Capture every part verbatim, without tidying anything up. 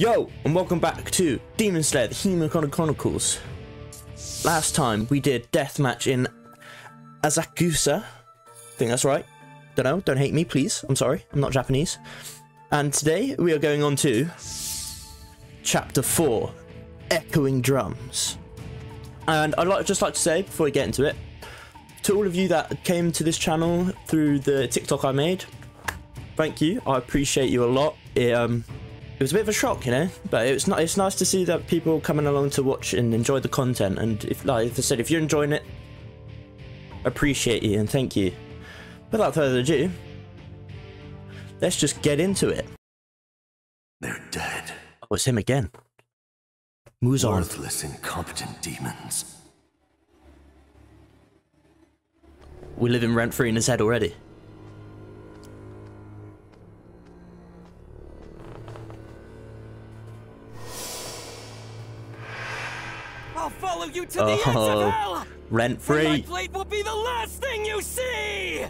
Yo, and welcome back to Demon Slayer, The Hinokami Chronicles. Last time we did deathmatch in Azakusa. I think that's right. Don't know, don't hate me, please. I'm sorry, I'm not Japanese. And today we are going on to Chapter four, Echoing Drums. And I'd like, just like to say, before we get into it, to all of you that came to this channel through the TikTok I made, thank you, I appreciate you a lot. It, um... It was a bit of a shock, you know, but it's not. It's nice to see that people coming along to watch and enjoy the content. And if, like I said, if you're enjoying it, appreciate you and thank you. Without further ado, let's just get into it. They're dead. Oh, it's him again. Muzan. Worthless, incompetent demons. We live in rent free in his head already. Follow you to the ends of hell. Rent free. My blade will be the last thing you see.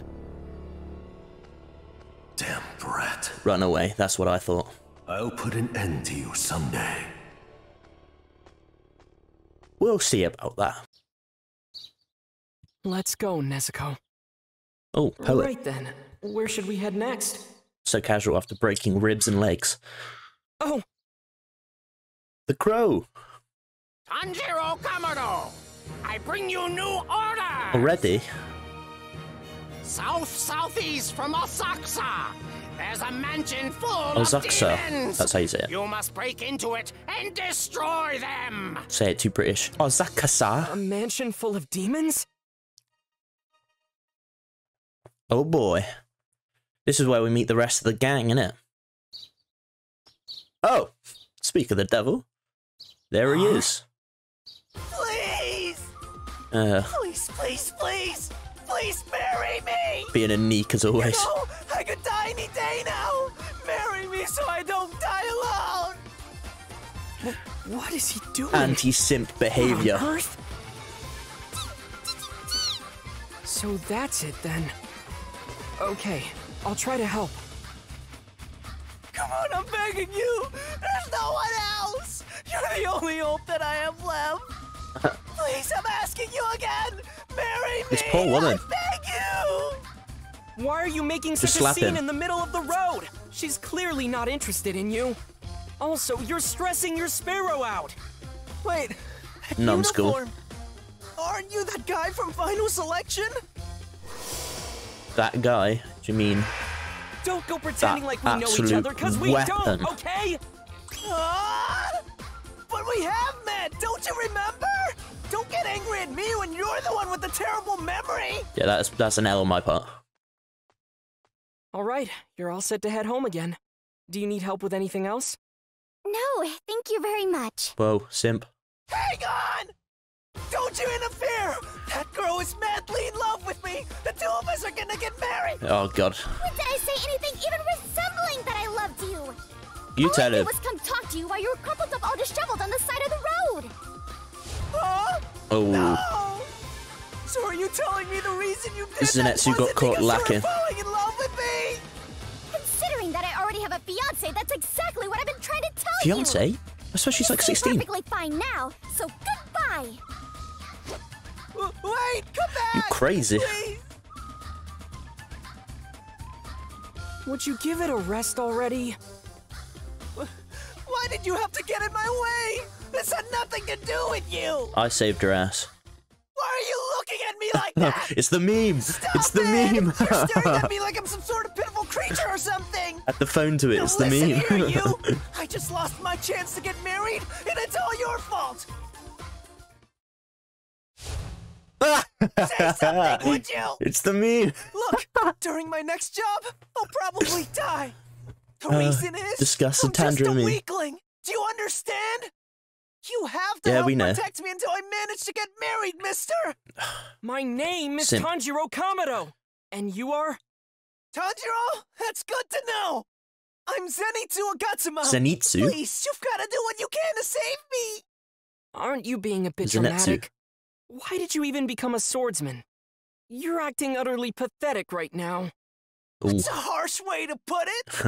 Damn brat. Run away. That's what I thought. I'll put an end to you someday. We'll see about that. Let's go, Nezuko. Oh, hello. Right then. Where should we head next? So casual after breaking ribs and legs. Oh. The crow. Tanjiro Kamado, I bring you new order! Already? South southeast from Osaka, there's a mansion full Osaka. Of demons. That's how you say it. You must break into it and destroy them. Say it too British. Azakusa. A mansion full of demons? Oh boy, this is where we meet the rest of the gang, innit? Oh, speak of the devil, there he is. Please! Uh, please, please, please! Please marry me! Being a neek as always. You know, I could die any day now! Marry me so I don't die alone! What, what is he doing? Anti-simp behavior. What on earth? So that's it then. Okay, I'll try to help. Come on, I'm begging you! There's no one else! You're the only hope that I have left! Please, I'm asking you again! Marry me! This poor woman. I beg you! Why are you making Just such a scene him. in the middle of the road? She's clearly not interested in you. Also, you're stressing your sparrow out. Wait, numbskull. Aren't you that guy from Final Selection? That guy? Do you mean? Don't go pretending that like we know each other, because we don't, okay? Uh, but we have met, don't you remember? Don't get angry at me when you're the one with the terrible memory. Yeah, that's that's an L on my part. All right, you're all set to head home again. Do you need help with anything else? No, thank you very much. Whoa, simp. Hang on! Don't you interfere! That girl is madly in love with me! The two of us are gonna get married! Oh god. When did I say anything even resembling that I loved you? You all tell I it. I was come talk to you while you were crumpled up all disheveled on the side of the road! Huh? Oh. No. So are you telling me the reason you did that you got caught lacking. You were falling in love with me? Considering that I already have a fiancé, that's exactly what I've been trying to tell fiance? you! Fiancé? I suppose she's like sixteen. Perfectly fine now, so goodbye! Wait, come back! You crazy. Please. Would you give it a rest already? Why did you have to get in my way? This had nothing to do with you! I saved her ass. Why are you looking at me like that? It's the meme! Stop it's the it. meme! You're staring at me like I'm some sort of pitiful creature or something! At the phone to it, now it's the meme. Here, you. I just lost my chance to get married, and it's all your fault! Say something, would you? It's the meme. Look, during my next job, I'll probably die. The uh, reason is, discuss I'm just a weakling. Do you understand? You have to yeah, help we know. protect me until I manage to get married, mister. My name is Sim. Tanjiro Kamado, and you are? Tanjiro? That's good to know. I'm Zenitsu Agatsuma. Zenitsu? Please, you've got to do what you can to save me. Aren't you being a bit Zenitsu. dramatic? Why did you even become a swordsman? You're acting utterly pathetic right now. That's a harsh way to put it.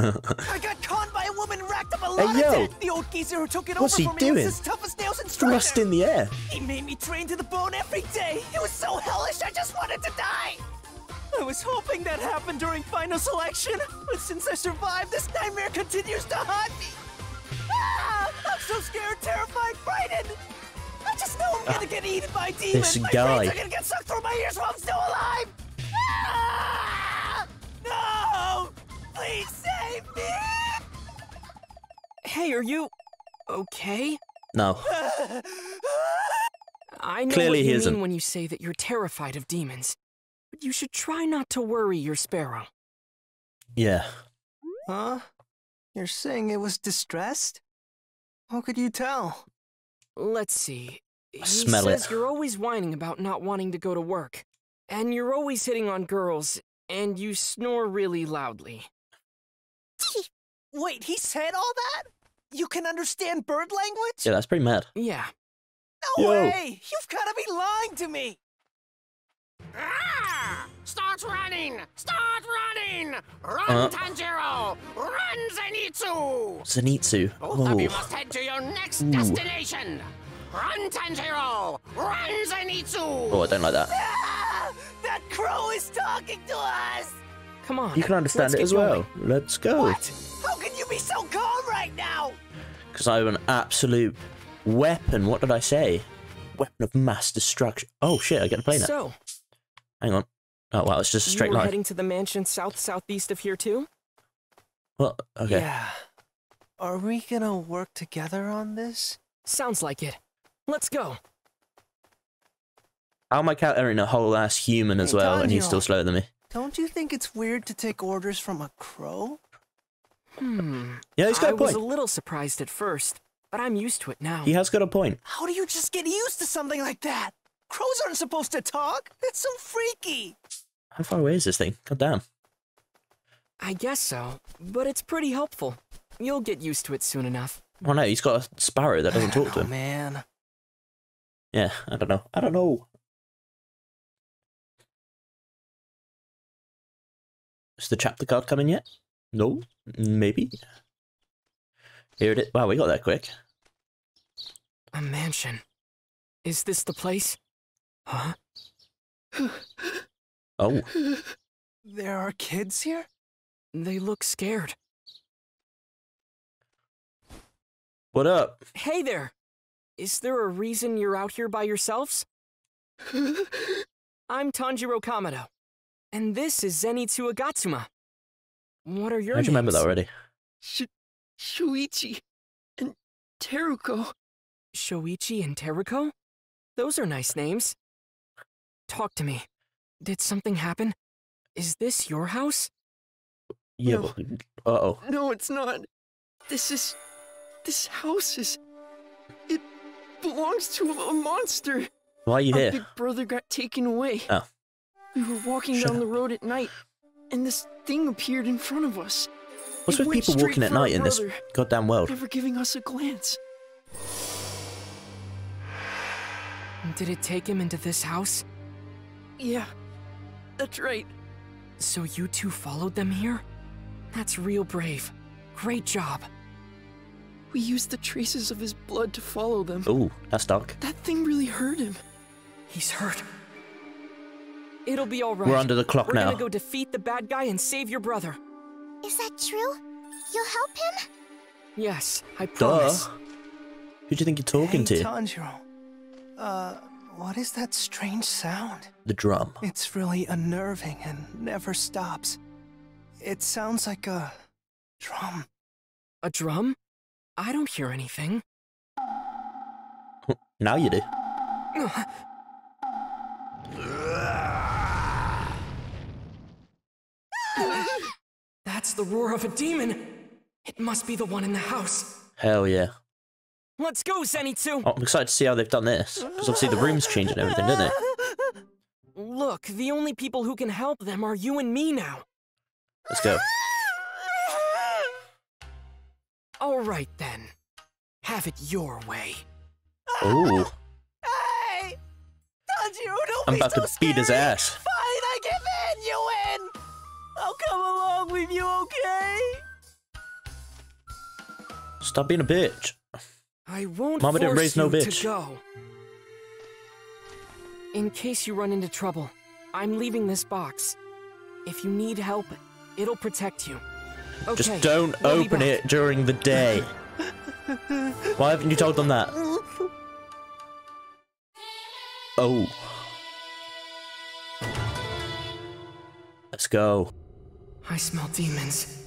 I got conned by a woman, racked up a lot hey, yo. of debt. The old geezer who took it What's over for doing? me was as tough as nails and strong. Thrust in the air. He made me train to the bone every day. It was so hellish, I just wanted to die. I was hoping that happened during Final Selection, but since I survived, this nightmare continues to haunt me. Ah! I'm so scared, terrified, frightened. I just know I'm gonna ah, get eaten by demons. This my guy. brains are gonna get sucked through my ears while I'm still alive. Ah! No! Please save me! Hey, are you okay? No. I know Clearly what you mean isn't. when you say that you're terrified of demons. But you should try not to worry your sparrow. Yeah. Huh? You're saying it was distressed? How could you tell? Let's see. He Smell says it. You're always whining about not wanting to go to work. And you're always hitting on girls. And you snore really loudly. Wait, he said all that? You can understand bird language? Yeah, that's pretty mad. Yeah. No Yo. way! You've got to be lying to me! Ah! Start running! Start running! Run, uh. Tanjiro! Run, Zenitsu! Zenitsu. Both oh. of you must head to your next Ooh. destination! Run, Tanjiro! Run, Zenitsu! Oh, I don't like that. Ah! That crow is talking to us! Come on. You can understand it as well. Going. Let's go. What? How can you be so calm right now? Because I'm an absolute weapon. What did I say? Weapon of mass destruction. Oh, shit. I get to play that. So. Hang on. Oh, wow. It's just a straight line. You're heading to the mansion south southeast of here, too? Well, okay. Yeah. Are we going to work together on this? Sounds like it. Let's go. How am I countering a whole ass human as hey, well, Daniel, and he's still slower than me? Don't you think it's weird to take orders from a crow? Hmm. Yeah, he's got I a point. I was a little surprised at first, but I'm used to it now. He has got a point. How do you just get used to something like that? Crows aren't supposed to talk. It's so freaky. How far away is this thing? God damn. I guess so, but it's pretty helpful. You'll get used to it soon enough. Oh no, he's got a sparrow that doesn't talk know, to him. man. Yeah, I don't know. I don't know. Is the chapter card coming yet? No? Maybe? Here it is. Wow, we got that quick. A mansion. Is this the place? Huh? Oh. There are kids here? They look scared. What up? Hey there! Is there a reason you're out here by yourselves? I'm Tanjiro Kamado. And this is Zenitsu Agatsuma. What are your I names? I remember that already. Sh Shouichi and Teruko. Shouichi and Teruko? Those are nice names. Talk to me. Did something happen? Is this your house? Yeah, no. Uh-oh. No, it's not. This is... This house is... It belongs to a monster. Why are you Our here? Our big brother got taken away. Oh. We were walking Shut down up. the road at night, and this thing appeared in front of us. What's it with people walking at night in this goddamn world? Never giving us a glance. Did it take him into this house? Yeah, that's right. So you two followed them here? That's real brave. Great job. We used the traces of his blood to follow them. Ooh, that's dark. That thing really hurt him. He's hurt. It'll be all right. We're under the clock We're now. We're gonna go defeat the bad guy and save your brother. Is that true? You'll help him? Yes, I promise. Duh. Who do you think you're talking hey, to? Tanjiro. Uh, what is that strange sound? The drum. It's really unnerving and never stops. It sounds like a drum. A drum? I don't hear anything. Now you do. That's the roar of a demon. It must be the one in the house. Hell yeah. Let's go, Zenitsu. Oh, I'm excited to see how they've done this. Because obviously the room's changed and everything, didn't it? Look, the only people who can help them are you and me now. Let's go. All right, then. Have it your way. Ooh. Hey! Tanjiro, don't I'm be about so to beat scary. his ass. Fine, I give in. You win. I'll come along with you, okay? Stop being a bitch. I won't. Mama didn't raise no bitch. Go. In case you run into trouble, I'm leaving this box. If you need help, it'll protect you. Okay, just don't we'll open it during the day. Why haven't you told them that? Oh. Let's go. I smell demons.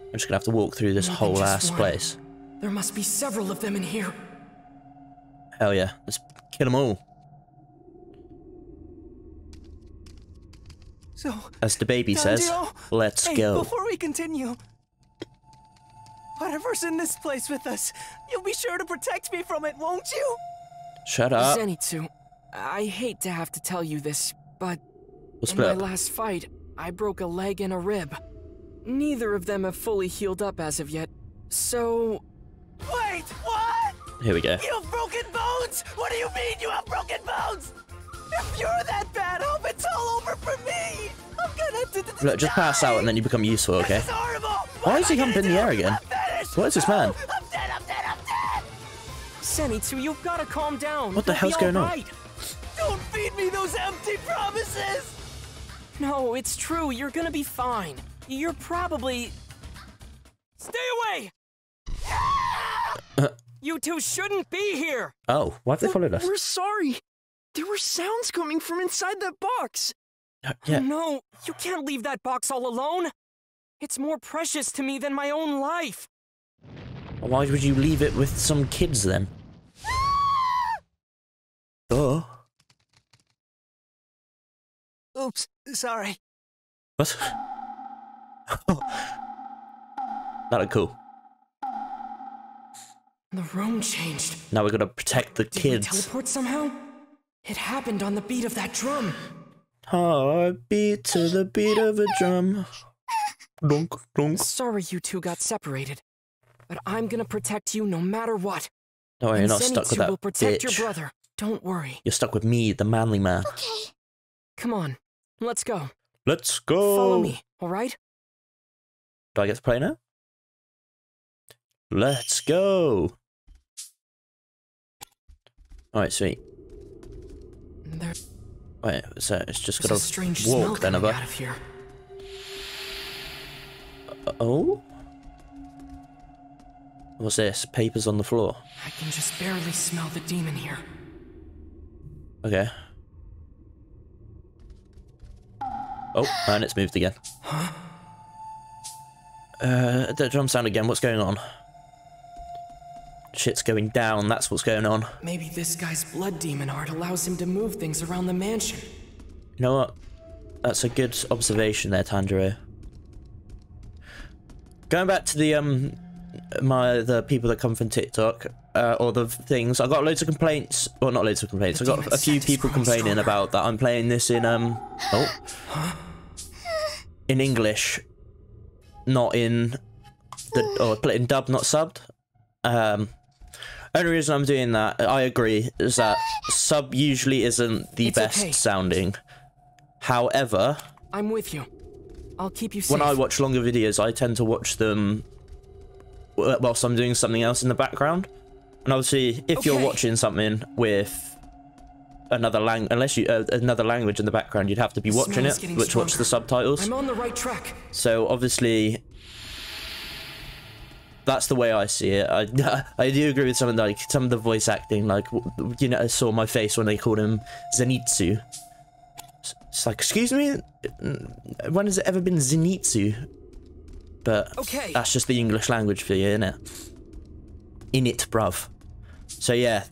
I'm just gonna have to walk through this whole ass place. There must be several of them in here. Hell yeah. Let's kill them all. So, as the baby Tanjiro says, let's hey, go. Before we continue, whatever's in this place with us, you'll be sure to protect me from it, won't you? Shut up. Zenitsu, I hate to have to tell you this, but we'll in my up. last fight, I broke a leg and a rib. Neither of them have fully healed up as of yet, so... Wait, what? Here we go. You have broken bones? What do you mean you have broken bones? If you're that bad, hope it's all over for me. I'm gonna Look, just pass out and then you become useful, okay? This is horrible. Why is he humping in the air again? What is this man? I'm dead, I'm dead, I'm dead! Zenitsu, you've gotta calm down. What the hell's going on? Don't feed me those empty promises! No, it's true, you're gonna be fine. You're probably... Stay away! You two shouldn't be here! Oh, why have they followed us? We're sorry! There were sounds coming from inside that box! Uh, yeah. No, you can't leave that box all alone! It's more precious to me than my own life! Why would you leave it with some kids, then? Oh. Oops, sorry. What? That looked cool. The room changed. Now we gotta protect the Did kids. We teleport somehow? It happened on the beat of that drum. Heartbeat to the beat of a drum. Dunk, dunk. Sorry you two got separated, but I'm gonna protect you no matter what. No, and you're not Zenitsu stuck with that will protect bitch. Your brother. Don't worry. You're stuck with me, the manly man. Okay. Come on, let's go. Let's go. Follow me, all right? Do I get to play now? Let's go. All right, sweet. There's Wait, so it's just got to walk then, have I? Oh? What's this? Papers on the floor. I can just barely smell the demon here. Okay. Oh, and it's moved again. Huh? Uh, that drum sound again, what's going on? Shit's going down, that's what's going on. Maybe this guy's blood demon art allows him to move things around the mansion. You know what? That's a good observation there, Tanjiro. Going back to the, um, my, the people that come from TikTok, uh, or the things, I got loads of complaints, well not loads of complaints, I got a few people complaining stronger. about that I'm playing this in, um, oh, huh? in English, not in, the, or play in dub, not subbed. Um, only reason I'm doing that, I agree, is that sub usually isn't the it's best okay. sounding. However, I'm with you. I'll keep you safe. When I watch longer videos, I tend to watch them whilst I'm doing something else in the background. And obviously, if okay. you're watching something with another lang, unless you uh, another language in the background, you'd have to be watching it, which stronger. watch the subtitles. I'm on the right track. So obviously. That's the way I see it. I I do agree with some of the, like some of the voice acting. Like, you know, I saw my face when they called him Zenitsu. It's like, excuse me, when has it ever been Zenitsu? But okay. that's just the English language for you, innit? In it, bruv. So yeah,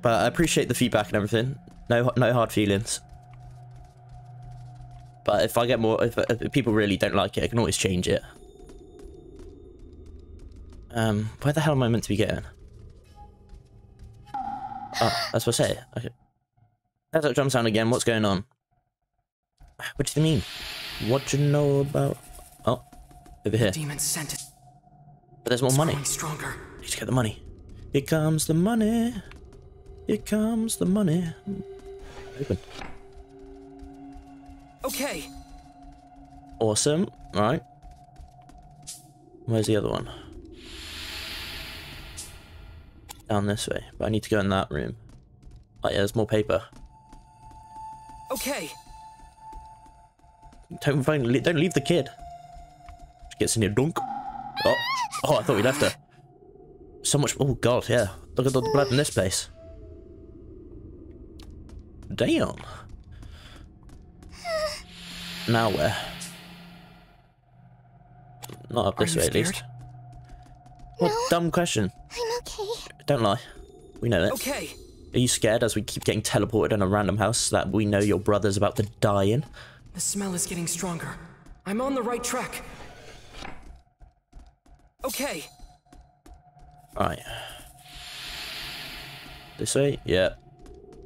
but I appreciate the feedback and everything. No, no hard feelings. But if I get more, if, if people really don't like it, I can always change it. Um, where the hell am I meant to be getting? Oh, that's what I say. Okay. That's that drum sound again. What's going on? What do you mean? What do you know about? Oh, over here. Demon sent it. But there's more it's money. Stronger. Need to get the money. Here comes the money. Here comes the money. Open. Okay. Awesome. Right. Where's the other one? Down this way. But I need to go in that room. Oh yeah, there's more paper. Okay. Don't find, don't leave the kid. She gets in your dunk. Oh, oh! I thought we left her. So much. Oh god, yeah. Look at all the blood in this place. Damn. Now where? Not up this way, at least. What a dumb question. I'm okay. Don't lie. We know that. Okay. Are you scared as we keep getting teleported in a random house that we know your brother's about to die in? The smell is getting stronger. I'm on the right track. Okay. Right. This way? Yeah.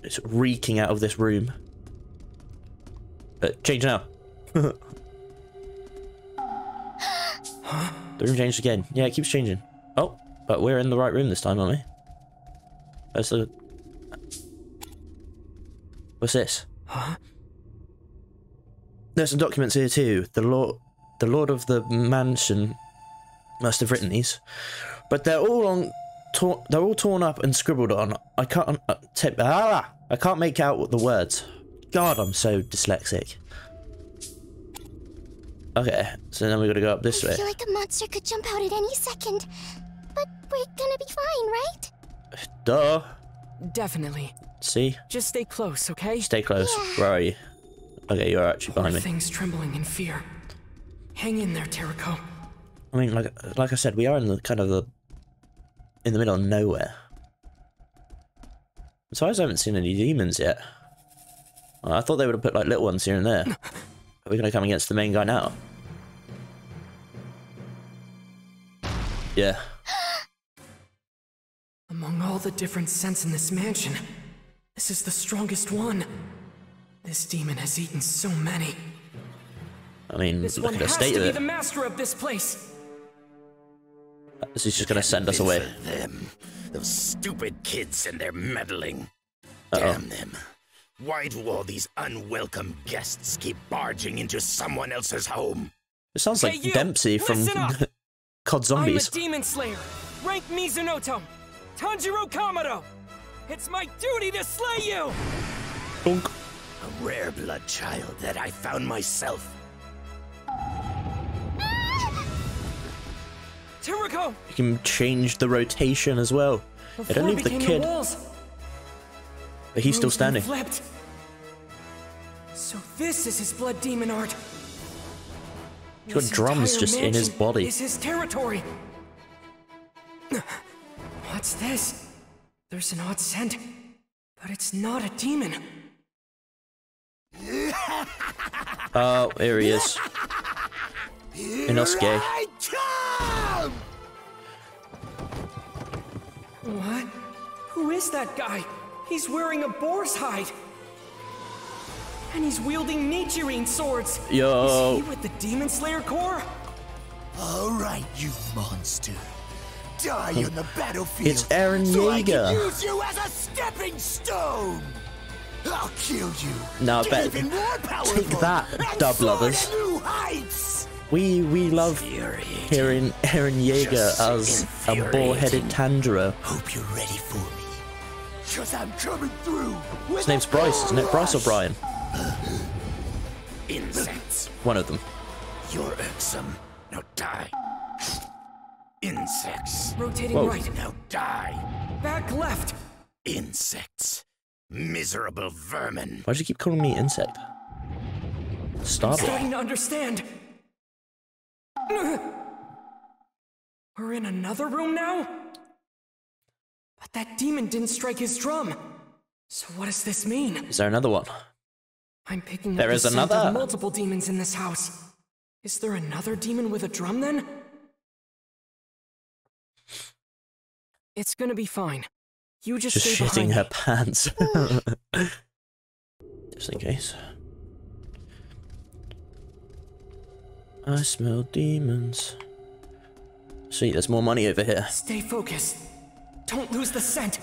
It's reeking out of this room. Uh, change now. Huh? The room changed again. Yeah, it keeps changing. Oh, but we're in the right room this time, aren't we? That's the... What's this? Huh? There's some documents here too. The lord, the lord of the mansion, must have written these, but they're all on, tor they're all torn up and scribbled on. I can't uh, tip, ah, I can't make out the words. God, I'm so dyslexic. Okay, so then we gotta go up this I way. I feel like a monster could jump out at any second, but we're gonna be fine, right? Duh. Definitely. See. Just stay close, okay? Stay close. Yeah. Where are you? Okay, you're actually behind me. Things trembling in fear. Hang in there, Teruko. I mean, like, like I said, we are in the kind of the in the middle of nowhere. As far as I haven't seen any demons yet. Well, I thought they would have put like little ones here and there. Are we gonna come against the main guy now? Yeah. Among all the different scents in this mansion, this is the strongest one. This demon has eaten so many. I mean, this look at the state of it. The master of this place. This is just gonna send us away. Them, those stupid kids and their meddling. Uh-oh. Damn them! Why do all these unwelcome guests keep barging into someone else's home? It sounds like hey, Dempsey from C O D Zombies. I'm a demon slayer, rank Mizunoto, Tanjiro Kamado. It's my duty to slay you. Bonk. A rare blood child that I found myself. Teruko! You can change the rotation as well. Before I don't leave the kid. The walls, but he's still standing. So this is his blood demon art. He's got drums just in his body. Is his territory. What's this? There's an odd scent, but it's not a demon. Oh, here he is. Inosuke. What? Who is that guy? He's wearing a boar's hide. And he's wielding Nichirin swords. Yo. Is he with the Demon Slayer Corps? Alright, you monster. Die on the battlefield. It's Eren Yeager. So I can use you as a stepping stone. I'll kill you. No, I bet. Take that, dub lovers. We we love hearing Eren Yeager as a boar-headed Tanjiro. Hope you're ready for me. Cause I'm coming through. His name's Bryce, isn't it? Bryce or Brian? Insects. One of them. You're irksome. Now die. Insects. Rotating Whoa. Right. Now die. Back left. Insects. Miserable vermin. Why do you keep calling me insect? Stop it. Starting to understand. We're in another room now? But that demon didn't strike his drum. So what does this mean? Is there another one? I'm picking there is another multiple demons in this house. Is there another demon with a drum then? It's gonna be fine. You just, just shitting her pants. Just in case. I smell demons. See, there's more money over here. Stay focused. Don't lose the scent.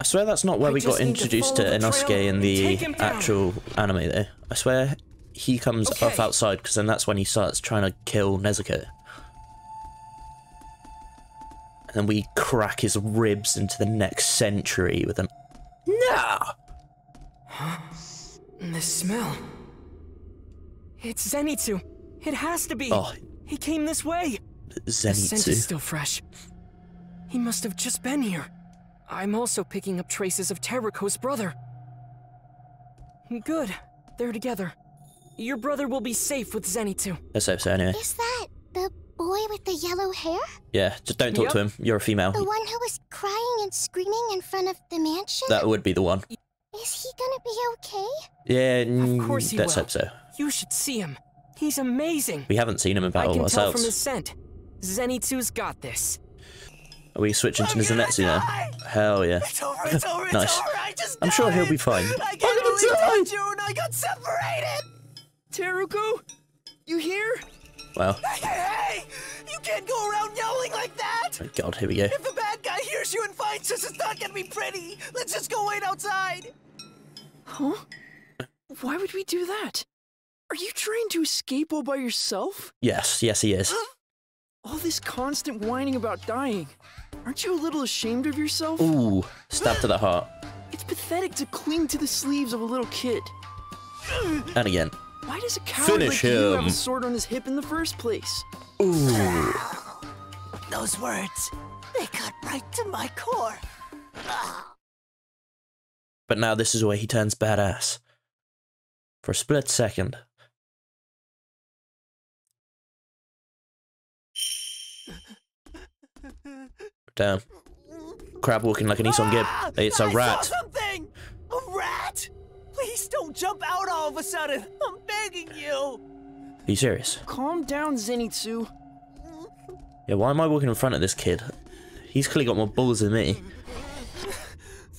I swear that's not where I we got introduced to Inosuke in the actual anime though. I swear he comes okay. off outside, because then that's when he starts trying to kill Nezuko. And then we crack his ribs into the next century with an... No! The smell... It's Zenitsu. It has to be. Oh. He came this way. Zenitsu. The scent is still fresh. He must have just been here. I'm also picking up traces of Teruko's brother. Good. They're together. Your brother will be safe with Zenitsu. Let's hope so, anyway. Is that the boy with the yellow hair? Yeah, just don't talk yep. to him. You're a female. The one who was crying and screaming in front of the mansion? That would be the one. Is he gonna be okay? Yeah, of course he let's will. hope so. You should see him. He's amazing. We haven't seen him in battle ourselves. I can tell from his scent. Zenitsu's got this. Are we switching I'm to Zenitsu now? Hell yeah. It's over, it's over, it's nice. Over. I just I'm died. sure he'll be fine. I can't believe June. I got separated. Teruko, you here? Wow. Hey, hey, you can't go around yelling like that. Oh God, here we go. If the bad guy hears you and finds us, it's not gonna be pretty. Let's just go wait outside. Huh? Why would we do that? Are you trying to escape all by yourself? Yes, yes he is. All this constant whining about dying. Aren't you a little ashamed of yourself? Ooh, stab to the heart. It's pathetic to cling to the sleeves of a little kid. And again. Why does a coward Finish like him. you have a sword on his hip in the first place? Ooh. Those words, they got right to my core. But now this is where he turns badass. For a split second. Damn. Crab walking like an Aesop Gib. It's a rat. A rat? Please don't jump out all of a sudden. I'm begging you. Are you serious? Calm down, Zenitsu. Yeah, why am I walking in front of this kid? He's clearly got more balls than me.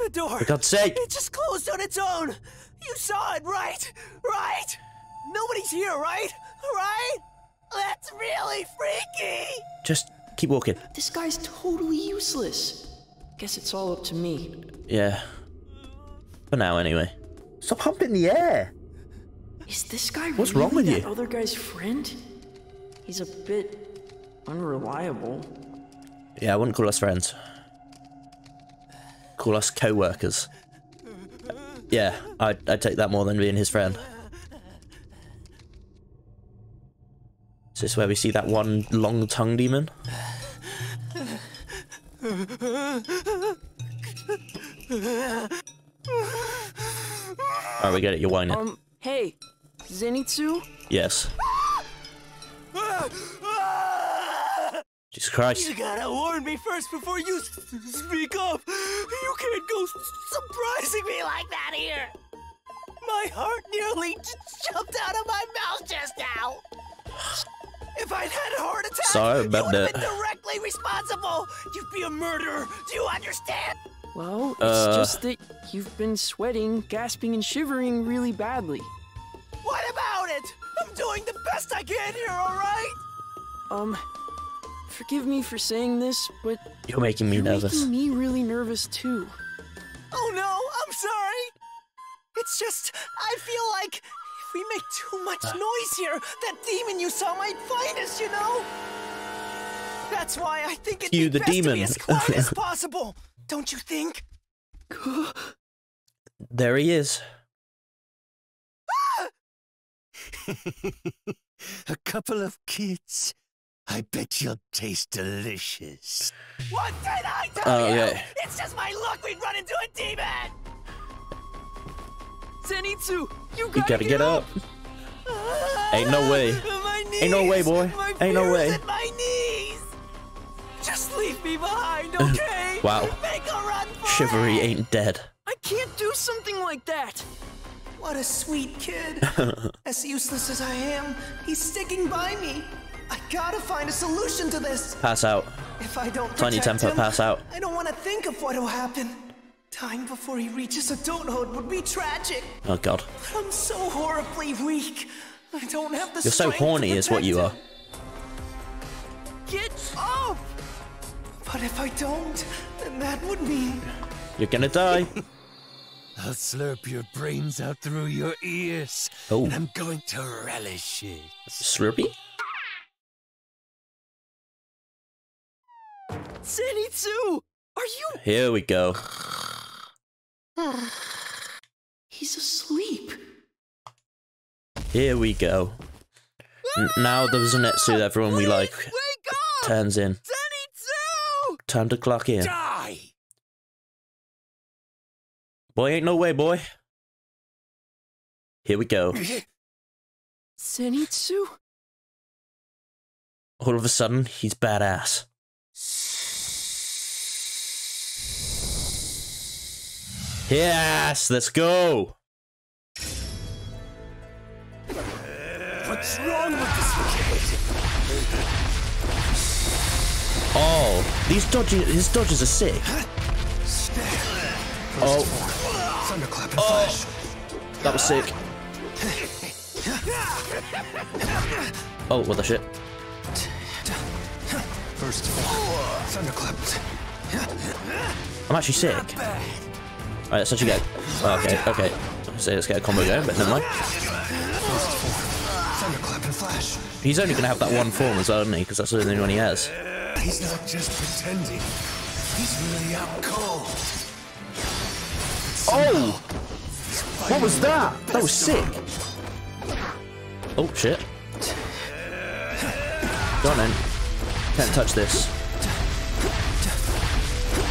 The door. For God's sake. It just closed on its own. You saw it, right? Right? Nobody's here, right? Right? That's really freaky. Just keep walking. This guy's totally useless. Guess it's all up to me. Yeah. For now, anyway. Stop humping the air. Is this guy What's really wrong with that you? other guy's friend? He's a bit unreliable. Yeah, I wouldn't call us friends. Call us co-workers. Yeah, I'd, I'd take that more than being his friend. Is this where we see that one long tongue demon? Alright, we get it, you're whining. Um, hey, Zenitsu? Yes. Jesus Christ. You gotta warn me first before you speak up. You can't go surprising me like that here. My heart nearly jumped out of my mouth just now. If I'd had a heart attack, Sorry about you would have been directly responsible. You'd be a murderer. Do you understand? Well, it's uh, just that you've been sweating, gasping, and shivering really badly. What about it? I'm doing the best I can here, all right? Um, forgive me for saying this, but... You're making me you're nervous. You're making me really nervous, too. Oh, no, I'm sorry. It's just, I feel like... We make too much noise here. That demon you saw might find us, you know. That's why I think it's be best demon. to be as quiet as possible. Don't you think? There he is. Ah! A couple of kids. I bet you'll taste delicious. What did I tell oh, you? Okay. It's just my luck we'd run into a demon. Zenitsu, you gotta, you gotta get, get up. up. Ain't no way. Knees, Ain't no way, boy. Ain't no way. My knees. Just leave me behind, okay? Wow. Make a run for Chivalry it. ain't dead. I can't do something like that. What a sweet kid. As useless as I am, he's sticking by me. I gotta find a solution to this. Pass out. If I don't Tiny temper, him, pass out. I don't want to think of what'll happen. Time before he reaches adulthood would be tragic. Oh God. I'm so horribly weak. I don't have the You're so horny is what you are. Get up! But if I don't, then that would mean... You're gonna die. I'll slurp your brains out through your ears. Oh. And I'm going to relish it. Slurpy? Zenitsu! Are you... Here we go. He's asleep. Here we go. N now the Zenitsu, everyone Please we like, turns in. Zenitsu! Time to clock in. Die! Boy, ain't no way, boy. Here we go. Zenitsu? All of a sudden, he's badass. Yes, let's go. What's wrong with this kid? Oh, these dodges, his dodges are sick. Oh, thunderclap and flash. That was sick. Oh, what the shit? First thunderclap. I'm actually sick. Alright, let's actually get. Oh, okay, okay. So let's get a combo going, but never mind. He's only gonna have that one form as well, isn't he? Because that's the only one he has. He's not just pretending. He's really out cold. Oh! What was that? That was sick. Oh shit! Go on then. Can't touch this.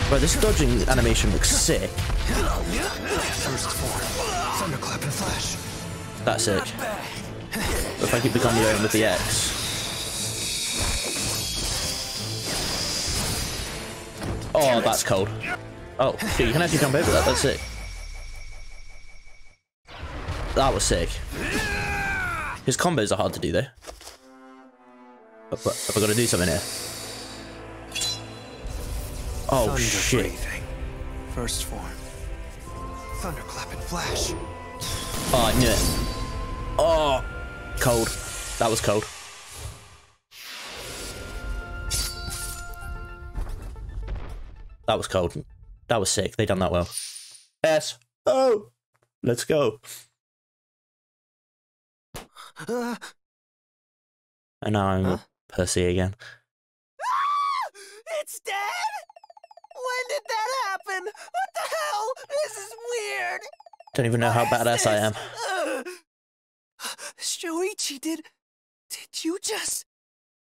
Bro, this dodging animation looks sick. First form, thunderclap and flash. That's it. If I keep the combo with the X. Oh, that's cold. Oh, shit, you can actually jump over that, that's sick. That was sick. His combos are hard to do though. Have I got to do something here? Oh thunder shit! Breathing. First form, thunderclap and flash. Oh, I knew it. Oh, cold. That was cold. That was cold. That was sick. They done that well. Yes. Oh, let's go. Uh, and now I'm huh? Percy again. Ah! It's dead. When did that happen? What the hell? This is weird. Don't even know what how badass this? I am. Uh, Shouichi, did did you just?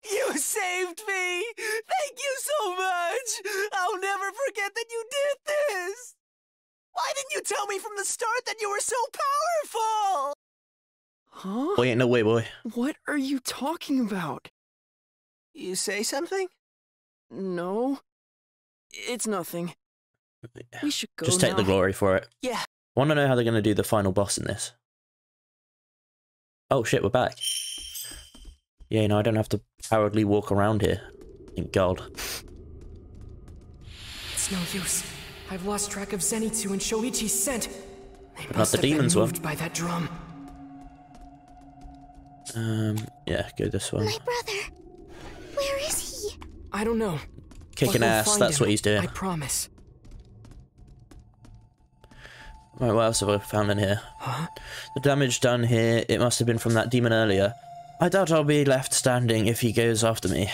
You saved me. Thank you so much. I'll never forget that you did this. Why didn't you tell me from the start that you were so powerful? Huh? Boy, ain't no way, boy. What are you talking about? You say something? No. It's nothing. We should go. Just take now. The glory for it. Yeah. I want to know how they're going to do the final boss in this. Oh shit, we're back. Yeah, you know, I don't have to cowardly walk around here. Thank God. It's no use. I've lost track of Zenitsu and Shouichi's scent. They but must not the have demons been moved one. By that drum. Um, yeah, go this one. My brother. Where is he? I don't know. Kicking ass, that's him, what he's doing. I promise. Right, what else have I found in here? Huh? The damage done here, it must have been from that demon earlier. I doubt I'll be left standing if he goes after me.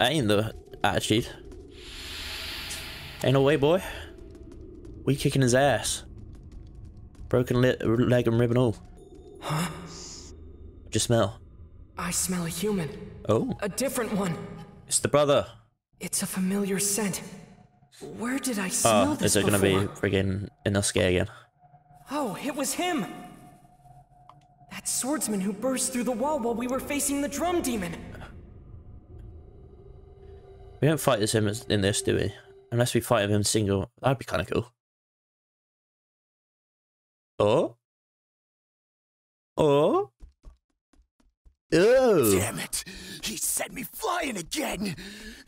That ain't the attitude. Ain't no way, boy. We kicking his ass. Broken le leg and rib and all. Huh? What'd you smell? I smell a human. Oh. A different one. It's the brother. It's a familiar scent. Where did I smell oh, this is it before? Gonna be friggin' Inosuke again? Oh, it was him! That swordsman who burst through the wall while we were facing the drum demon! We don't fight as him in this, do we? Unless we fight him single. That'd be kinda cool. Oh? Oh? Oh. Damn it! He sent me flying again!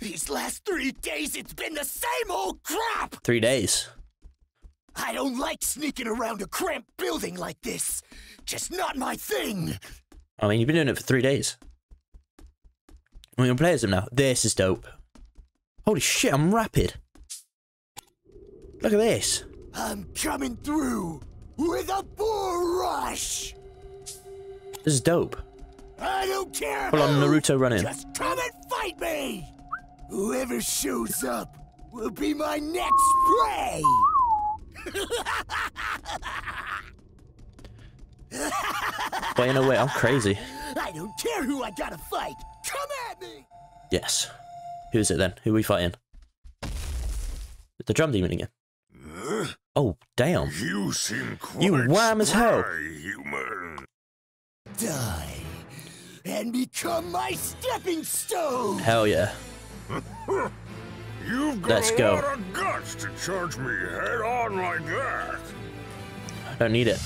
These last three days, it's been the same old crap! Three days. I don't like sneaking around a cramped building like this. Just not my thing! I mean, you've been doing it for three days. I'm gonna play as him now. This is dope. Holy shit, I'm rapid. Look at this. I'm coming through with a bull rush. This is dope. I don't care. Hold on, Naruto, run in. Just come and fight me. Whoever shows up will be my next prey. Wait, no, wait, I'm crazy. I don't care who I gotta fight. Come at me. Yes. Who is it then? Who are we fighting? The drum demon again. Uh, oh, damn. You seem quite you wham as hell. Human. Die and become my stepping stone. Hell yeah. You've got Let's a go. lot of guts to charge me head on like that. I don't need it.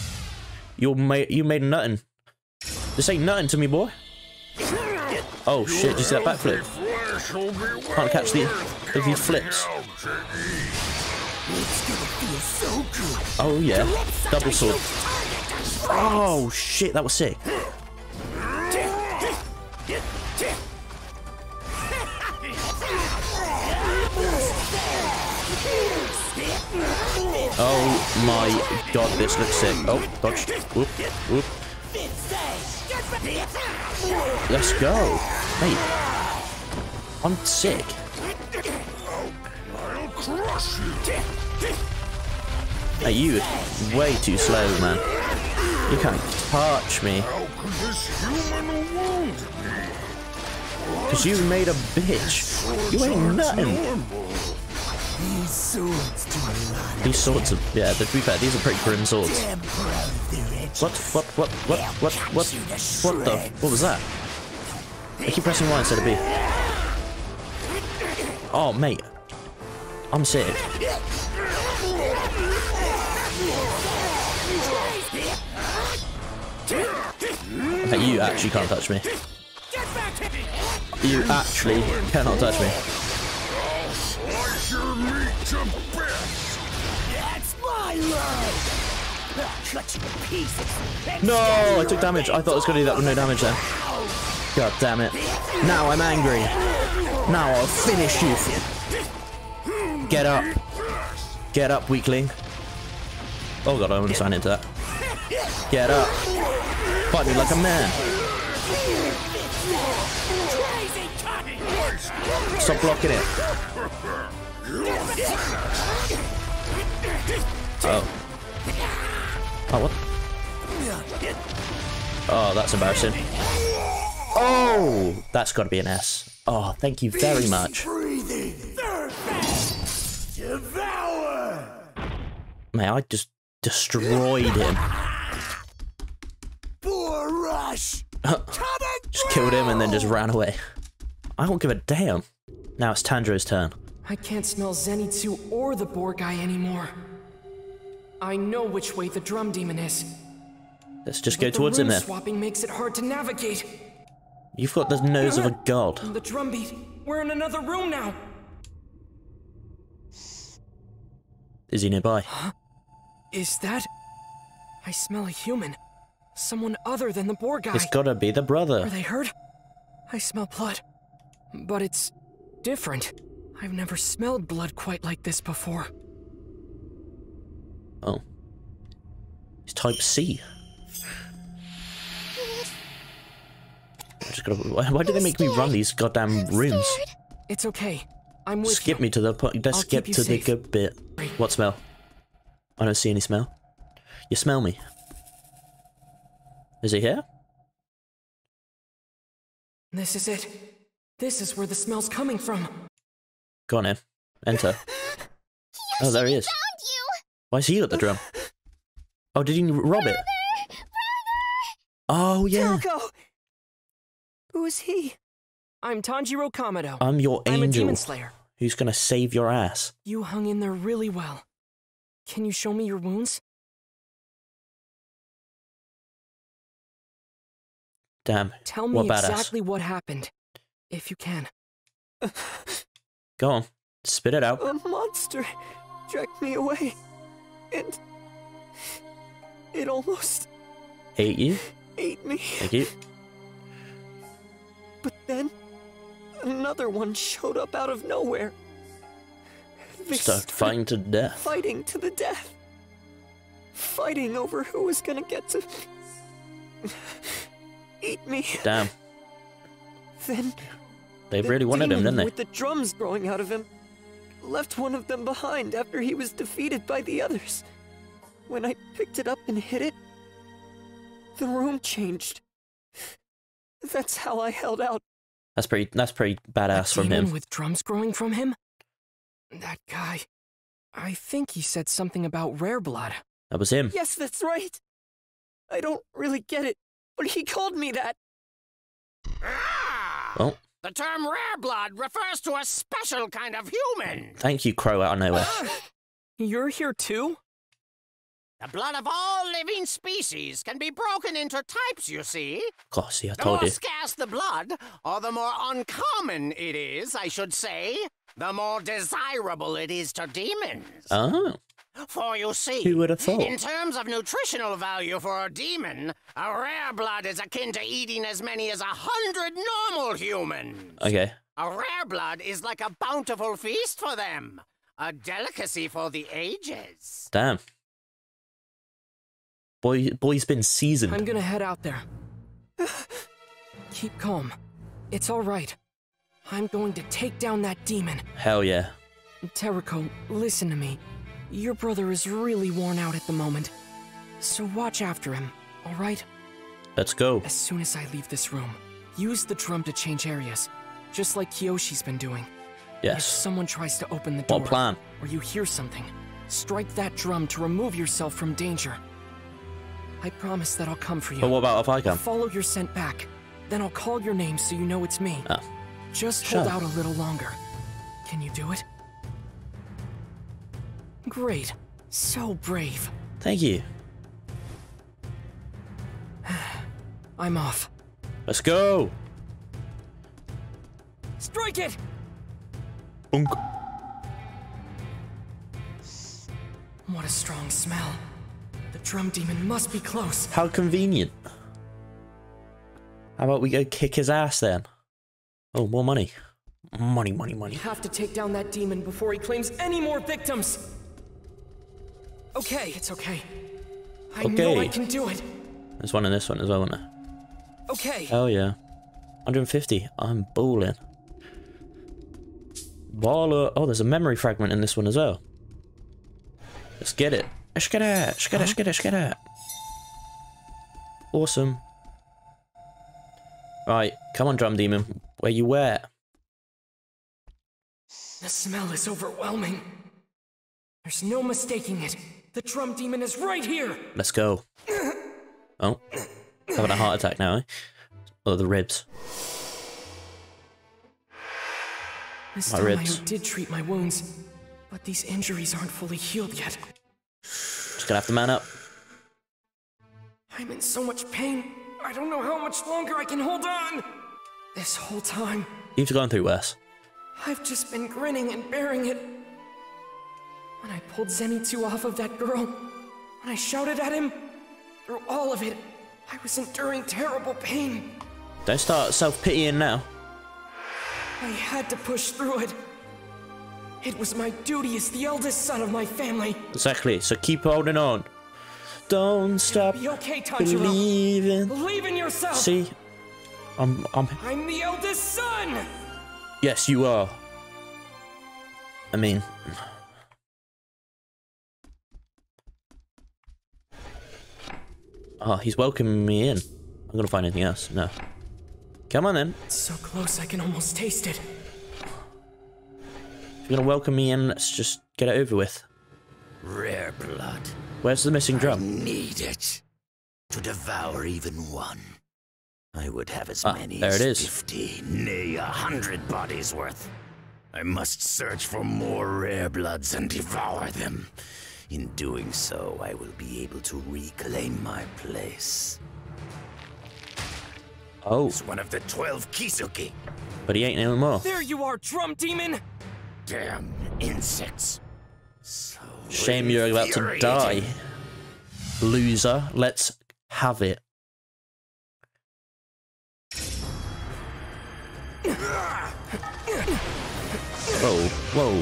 You made you made nothing. This ain't nothing to me, boy. Oh shit! Just that backflip. Can't catch the if he flips. Oh yeah, double sword. Oh shit! That was sick. Oh my god, this looks sick. Oh, dodge. Whoop, whoop. Let's go. Hey, I'm sick. Hey, you are way too slow, man. You can't touch me. Cause you made a bitch. You ain't nothing. These swords, these swords are, yeah, to be fair, these are pretty grim swords. What, what, what, what, what, what, what the, what was that? I keep pressing Y instead of B. Oh, mate. I'm sick. Hey, you actually can't touch me. You actually cannot touch me. That's my love. No, I took damage. I thought it was gonna do that with no damage there. God damn it. Now I'm angry. Now I'll finish you. Get up. Get up, weakling. Oh god, I want to sign into that. Get up. Fight me like a man. Stop blocking it. Oh. Oh, what? Oh, that's embarrassing. Oh! That's gotta be an S. Oh, thank you very much. Mate, I just destroyed him. Just killed him and then just ran away. I don't give a damn. Now it's Tanjiro's turn. I can't smell Zenitsu or the boar guy anymore. I know which way the drum demon is. Let's just but go towards him then. Swapping makes it hard to navigate. You've got the nose of a god. The drum beat. We're in another room now. Is he nearby? Huh? Is that? I smell a human. Someone other than the boar guy. It's gotta be the brother. Are they hurt? I smell blood, but it's different. I've never smelled blood quite like this before. Oh. It's type C. I just gotta, why, why do they make me run these goddamn I'm rooms? Scared. It's okay. I'm with Skip you. me to the point. Let's I'll skip to safe. the good bit. What smell? I don't see any smell. You smell me. Is he here? This is it. This is where the smell's coming from. Go on in. Enter. Oh, there he is. Why is he at the drum? Oh, did he rob it? Oh, yeah. Teruko. Who is he? I'm Tanjiro Kamado. I'm your angel. I'm a demon slayer. Who's gonna save your ass? You hung in there really well. Can you show me your wounds? Damn. Tell me exactly what happened, if you can. Go on, spit it out. A monster dragged me away, and it almost ate you. Ate me. Thank you. But then another one showed up out of nowhere. They started fighting to death. Fighting to the death. fighting over who was gonna get to eat me. Damn. Then they really wanted him, didn't they? With the drums growing out of him, left one of them behind after he was defeated by the others. When I picked it up and hit it, the room changed. That's how I held out. That's pretty. That's pretty badass from him. With drums growing from him, that guy. I think he said something about rare blood. That was him. Yes, that's right. I don't really get it, but he called me that. Ah, well, the term rare blood refers to a special kind of human. Thank you, Crow, out of nowhere. Uh, you're here too? The blood of all living species can be broken into types, you see. God, see, I told you. The more scarce the blood, or the more uncommon it is, I should say, the more desirable it is to demons. Oh. For you see, who would have thought? In terms of nutritional value for a demon, a rare blood is akin to eating as many as a hundred normal humans. Okay. A rare blood is like a bountiful feast for them, a delicacy for the ages. Damn. Boy, boy's been seasoned. I'm gonna head out there. Keep calm. It's all right. I'm going to take down that demon. Hell yeah. Teruko, listen to me. Your brother is really worn out at the moment. So watch after him, all right? Let's go. As soon as I leave this room, use the drum to change areas, just like Kyoshi's been doing. Yes. If someone tries to open the door, what plan? Or you hear something, strike that drum to remove yourself from danger. I promise that I'll come for you. But what about if I come? I'll follow your scent back. Then I'll call your name so you know it's me. Ah. Just sure. Hold out a little longer. Can you do it? Great. So brave. Thank you. I'm off. Let's go. Strike it. Bunk. What a strong smell. The drum demon must be close. How convenient. How about we go kick his ass then? Oh, more money. Money, money, money. We have to take down that demon before he claims any more victims. Okay. It's okay. I okay. know I can do it. There's one in this one as well, isn't there? Okay. Oh, yeah. one hundred fifty. I'm balling. Baller. Oh, there's a memory fragment in this one as well. Let's get it. Let's get it, let's get it, let's get it, let's get it. Awesome. Right, come on, drum demon. Where you at? The smell is overwhelming. There's no mistaking it. The drum demon is right here. Let's go. Oh, having a heart attack now, eh? Oh, the ribs. This my ribs. I did treat my wounds, but these injuries aren't fully healed yet. Just gonna have to man up. I'm in so much pain. I don't know how much longer I can hold on. This whole time, you've gone through worse. I've just been grinning and bearing it. When I pulled Zenitsu off of that girl, when I shouted at him, through all of it, I was enduring terrible pain. Don't start self-pitying now. I had to push through it. It was my duty as the eldest son of my family. Exactly, so keep holding on. Don't stop be okay, Tanjiro. Believing. Believe in yourself. See? I'm, I'm... I'm the eldest son! Yes, you are. I mean... Oh, he's welcoming me in. I'm gonna find anything else. No. Come on, then. It's so close, I can almost taste it. If you're gonna welcome me in, let's just get it over with. Rare blood. Where's the missing drum? I need it. To devour even one. I would have as ah, many as fifty, nay a hundred bodies worth. I must search for more rare bloods and devour them. In doing so, I will be able to reclaim my place. Oh. He's one of the twelve Kizuki. But he ain't no more. There you are, drum demon! Damn insects. So shame you're about to die. Loser, let's have it. Whoa, whoa.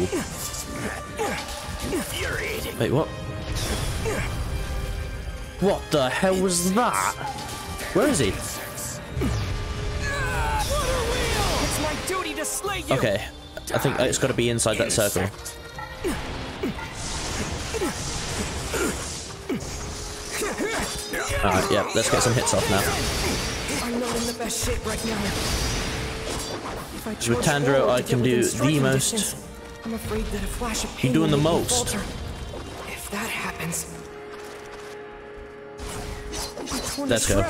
Wait, what? What the hell was that? Where is he? Okay, I think it's got to be inside that circle. Alright, yeah, let's get some hits off now. I'm not in the best shape right now. With Tanjiro, I can do the most. I'm afraid that a flash of pain. You're doing the most. If that happens, let's go.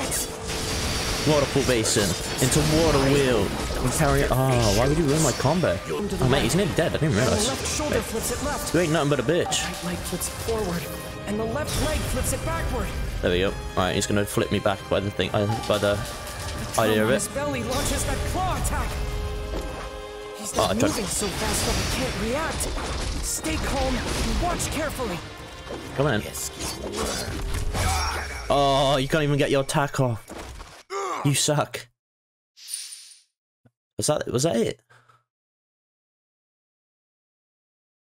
Waterfall basin into water wheel. And carry. Oh, why would you ruin my combo? Oh mate, he's nearly dead. I didn't realize. Mate, you ain't nothing but a bitch. Right leg flips forward, and the left leg flips it backward. There we go. All right, he's gonna flip me back by the thing. Uh, by the idea of it. Oh, I tried. So fast that I can't react. Stay calm and watch carefully. Come on. Oh, you can't even get your attack off. You suck. Was that was that it?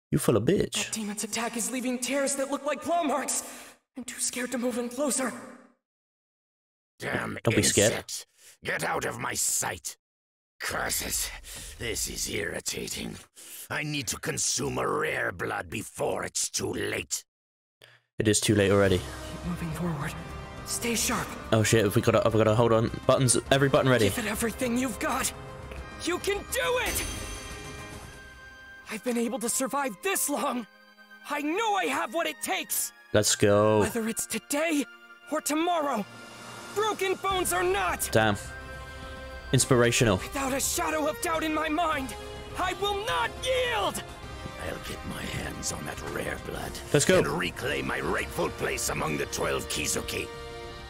You full of bitch. That demon's attack is leaving tears that look like claw marks. I'm too scared to move in closer. Damn Don't be scared. Get out of my sight. Curses. This is irritating. I need to consume a rare blood before it's too late. It is too late already. Keep moving forward. Stay sharp. Oh shit, have we got to, have we got to hold on. Buttons, every button ready. Give it everything you've got. You can do it! I've been able to survive this long. I know I have what it takes. Let's go. Whether it's today or tomorrow, broken bones or not. Damn. Inspirational. Without a shadow of doubt in my mind, I will not yield! I'll get my hands on that rare blood. Let's go. And reclaim my rightful place among the twelve Kizuki.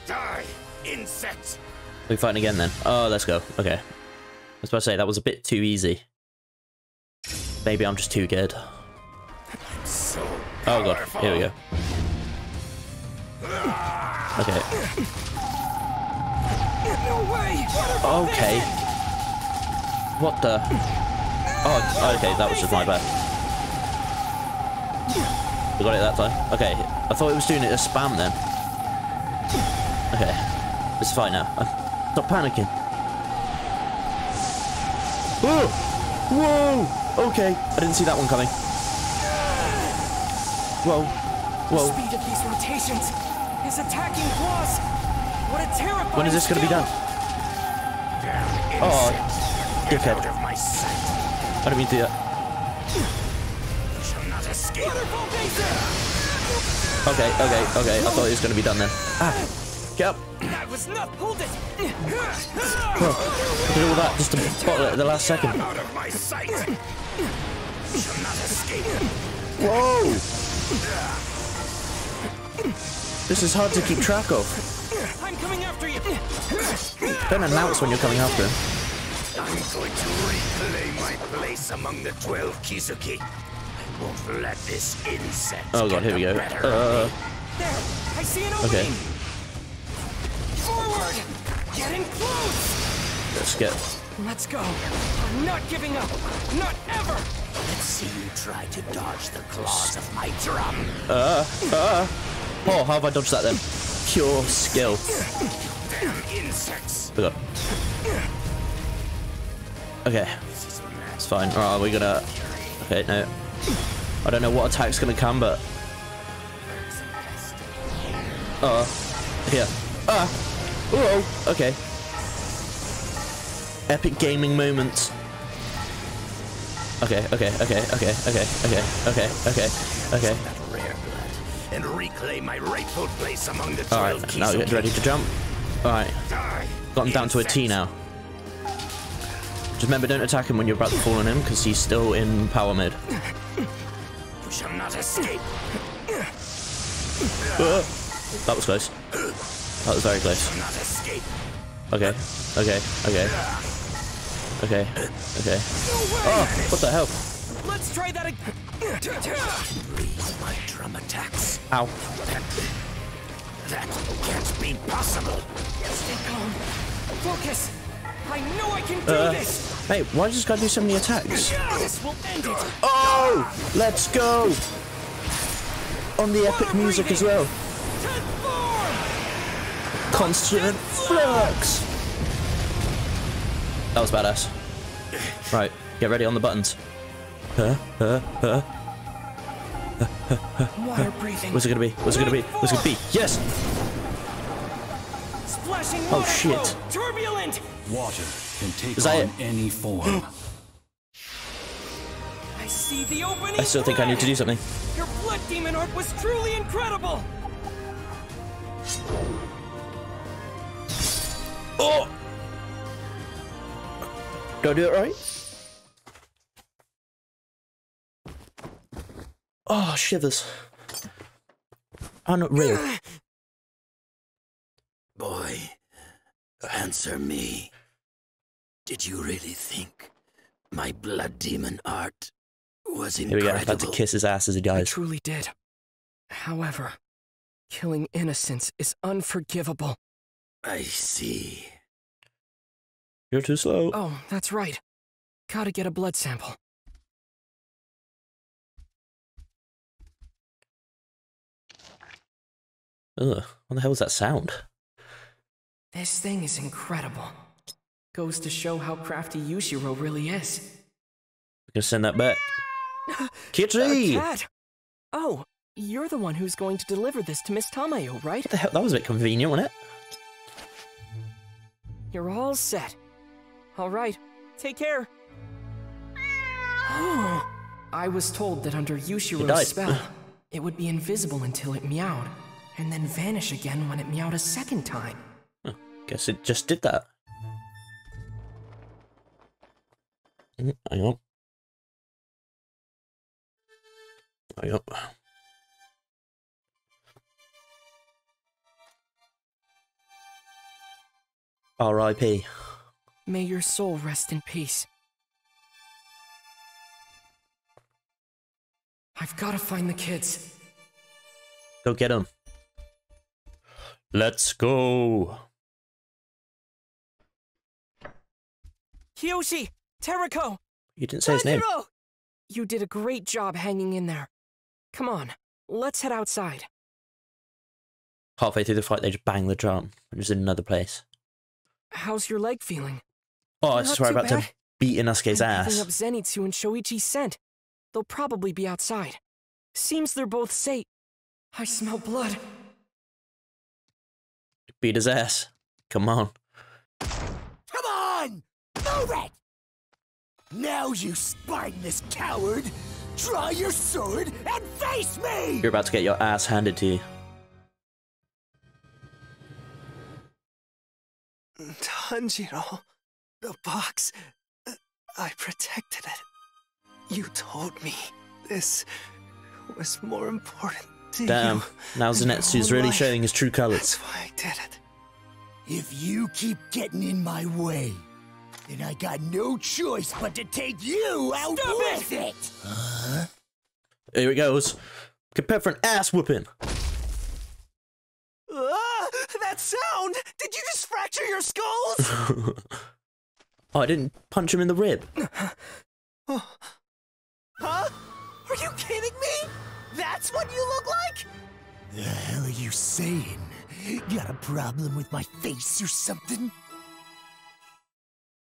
Die, insect! We're fighting again then. Oh, let's go. Okay. I was about to say, that was a bit too easy. Maybe I'm just too good. So oh god, here we go. Okay. No way. What okay. What the? Oh, okay, that was just my bad. We got it that time. Okay, I thought it was doing it as spam then. Okay, let's fight now. Stop panicking. Whoa! Whoa! Okay, I didn't see that one coming. Whoa! Whoa! The speed of these rotations is attacking claws. What a terrible! When is this going to be done? Oh, dickhead. I don't mean to do that. Okay, okay, okay. I thought it was going to be done then. Ah, get up. I was not holding. I did all that just to bottle it at the last second. Whoa! This is hard to keep track of. I'm coming after you. Don't announce when you're coming after him. I'm going to reclaim my place among the twelve Kizuki. I won't let this insect. Oh god, here we go. Uh, there, I see an opening. Okay. Forward. Getting close. Let's get. Let's go. I'm not giving up. Not ever. Let's see you try to dodge the claws of my drum. Uh, uh. Oh, how have I dodged that then? Pure skill. Insects. We got. Okay. It's fine. Alright, we're gonna. Okay, no. I don't know what attack's gonna come, but. Oh. Here. Ah! Oh! Okay. Epic gaming moments. Okay, okay, okay, okay, okay, okay, okay, okay, okay. And reclaim my rightful place among the twelve. Alright, now get ready to jump. Alright. Got him down to a T now. Just remember, don't attack him when you're about to fall on him, because he's still in power mode. You shall not escape. Uh, that was close. That was very close. Okay, okay, okay. Okay, okay. Oh, what the hell? Let's try that again. My drum attacks. Ow. That, that can't be possible. Stay calm. Focus. I know I can do uh, this. Hey, why does this guy do so many attacks? This will end it. Oh, let's go. On the epic music as well. constant flux. That was badass. Right, get ready on the buttons. Huh? Huh? Huh? Huh? Huh? Huh? Water breathing. What's it gonna be? What's it gonna be? What's it gonna be? Yes! Splashing water. Oh shit. Turbulent. Water can take Is on any form. I see the opening. I still think I need to do something. Your blood demon art was truly incredible. Oh! Did I do it right? Oh, shivers. Unreal. Boy, answer me. Did you really think my blood demon art was incredible? Here we go, I'm about to kiss his ass as he dies. I truly did. However, killing innocents is unforgivable. I see. You're too slow. Oh, that's right. Gotta get a blood sample. Ugh, what the hell was that sound? This thing is incredible. Goes to show how crafty Yushiro really is. We're gonna send that back. Kitty! Uh, oh, you're the one who's going to deliver this to Miss Tamayo, right? What the hell? That was a bit convenient, wasn't it? You're all set. All right, take care. Oh, I was told that under Yushiro's spell, it would be invisible until it meowed, and then vanish again when it meowed a second time. Huh, guess it just did that. Hang on. Hang on. R I P. May your soul rest in peace. I've got to find the kids. Go get them. Let's go. Kiyoshi, Teruko. You didn't say Tanjiro! His name. You did a great job hanging in there. Come on, let's head outside. Halfway through the fight, they just bang the drum. I'm just in another place. How's your leg feeling? Oh, I swear about to beat Inosuke's ass. Picking up Zenitsu and Shouichi's scent. They'll probably be outside. Seems they're both safe. I smell blood. Beat his ass. Come on. Come on! Move it! Now, you spineless coward! Draw your sword and face me! You're about to get your ass handed to you. Tanjiro, the box, I protected it. You told me this was more important to Damn. you. Damn, now Zenitsu's really life. showing his true colors. That's why I did it. If you keep getting in my way, then I got no choice but to take you out Stop with it! it. Huh? Here it goes. Prepare for an ass whooping. Ah, that sound! Did you just fracture your skulls? Oh, I didn't punch him in the rib. Oh. Huh? Are you kidding me? That's what you look like? The hell are you saying? Got a problem with my face or something?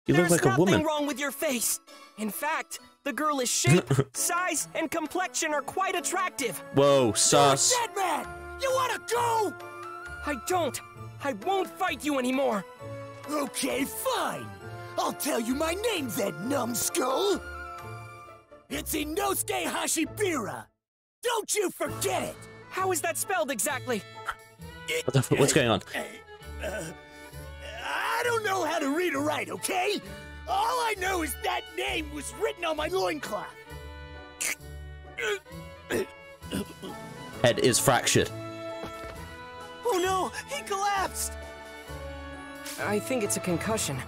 You There's look like a woman. There's nothing wrong with your face. In fact, the girl's shape, size, and complexion are quite attractive. Whoa, sus. You're a dead man! You wanna go? I don't. I won't fight you anymore. Okay, fine. I'll tell you my name then, numbskull. It's Inosuke Hashibira. Don't you forget it. How is that spelled exactly? What the f what's going on? Uh, uh, I don't know how to read or write, okay? All I know is that name was written on my loincloth. Head is fractured. Oh no, he collapsed! I think it's a concussion.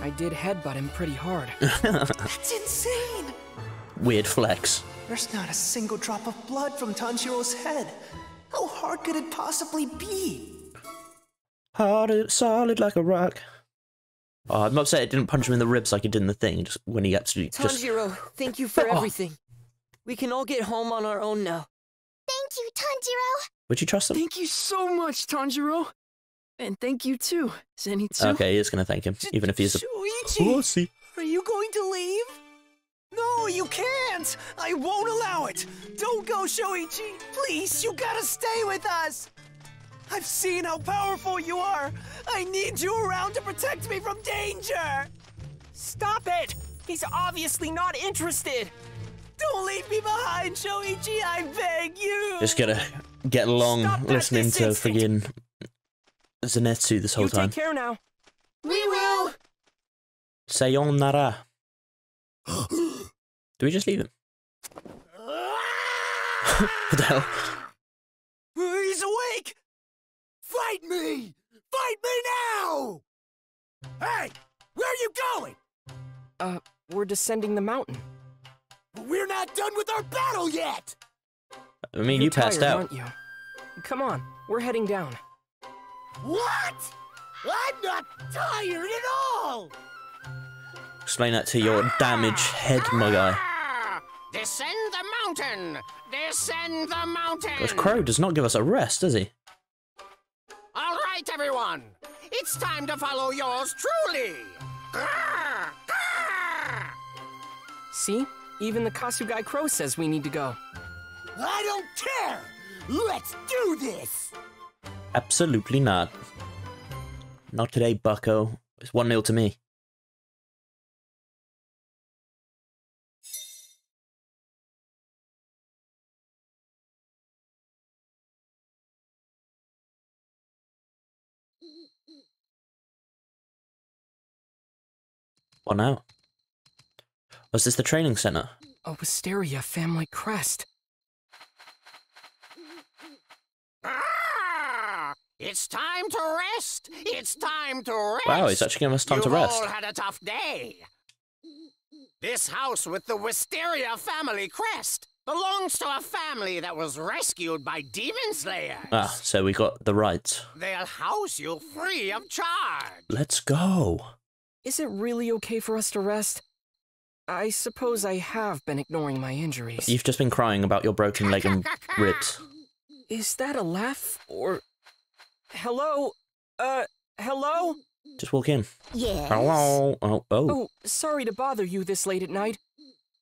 I did headbutt him pretty hard. That's insane! Weird flex. There's not a single drop of blood from Tanjiro's head. How hard could it possibly be? Hard, solid like a rock. Oh, I'm upset it didn't punch him in the ribs like it did in the thing, just when he absolutely just... Tanjiro, thank you for everything. We can all get home on our own now. Thank you, Tanjiro! Would you trust them? Thank you so much, Tanjiro! And thank you too, Zenitsu. Okay, he is gonna thank him, even if he's a pussy. Are you going to leave? No, you can't! I won't allow it! Don't go, Shouichi! Please, you gotta stay with us! I've seen how powerful you are! I need you around to protect me from danger! Stop it! He's obviously not interested! Don't leave me behind, Shouichi! I beg you! Just gotta get along Stop listening to friggin' Zenitsu this whole you time. Take care now. We will! Sayonara. Do we just leave him? What the hell? He's awake! Fight me! Fight me now! Hey! Where are you going? Uh, we're descending the mountain. We're not done with our battle yet! I mean, You're you passed tired, out. Aren't you? Come on, we're heading down. What? I'm not tired at all! Explain that to your ah, damaged head, ah, my guy. Descend the mountain! Descend the mountain! This crow does not give us a rest, does he? All right, everyone! It's time to follow yours truly! Ah, ah. See? Even the Kasugai Crow says we need to go. I don't care! Let's do this! Absolutely not. Not today, bucko. It's one nil to me. What now? Was this the training center? A wisteria family crest. Ah, it's time to rest. It's time to rest. Wow, it's actually giving us time You've to rest. All had a tough day. This house with the wisteria family crest belongs to a family that was rescued by Demon Slayers. Ah, so we got the rights. They'll house you free of charge. Let's go. Is it really okay for us to rest? I suppose I have been ignoring my injuries. You've just been crying about your broken leg and ribs. Is that a laugh or... Hello? Uh, hello? Just walk in. Yes. Hello? Oh, oh. Oh, sorry to bother you this late at night.